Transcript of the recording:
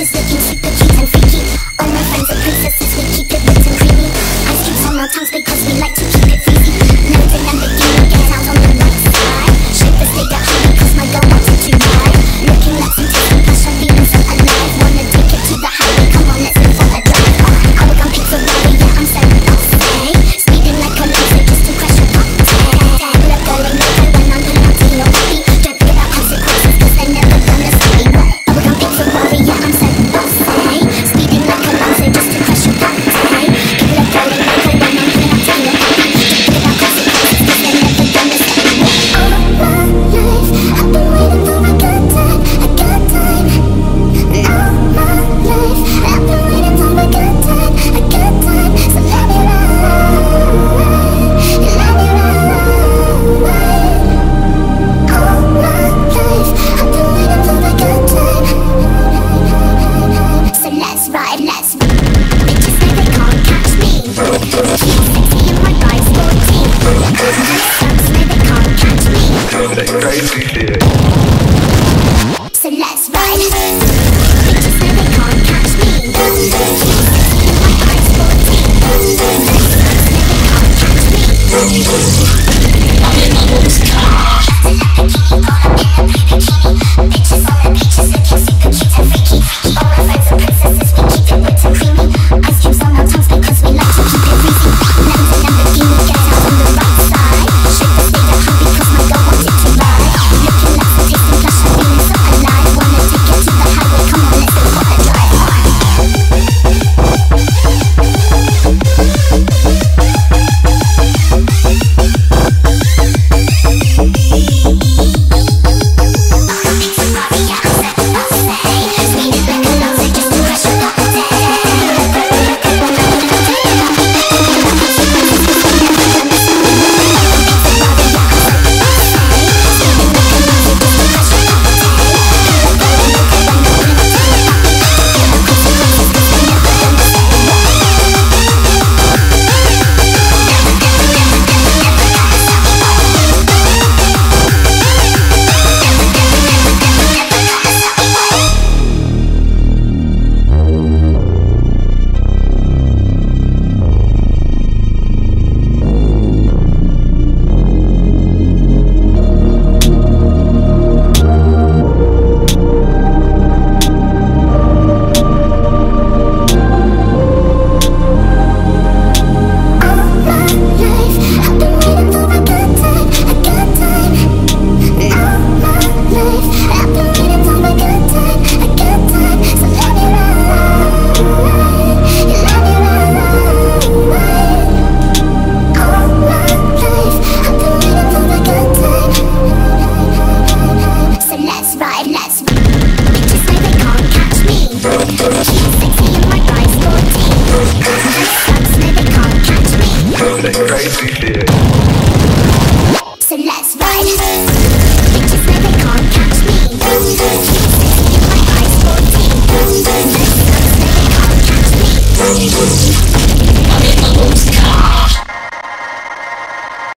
Just looking cheap, but cute and freaky. All my friends are princesses, we keep it rich and creamy. Ice cubes on our tongues because we like to keep it freaky. Melting and beginning, get out on the right side. Shake the stick at you because my girl wants it to ride. Looking like some tasty cash, I'm feeling so alive. Wanna take it to the highway, come on, let's go for a drive. I will come pick the ride, yeah, I'm so upset. Speeding like a laser just to crash your pocket. Look, girl, ain't no when I'm pronouncing your body. Don't think about consequences because they're never gonna stay. I will come pick the ride, yeah, I'm so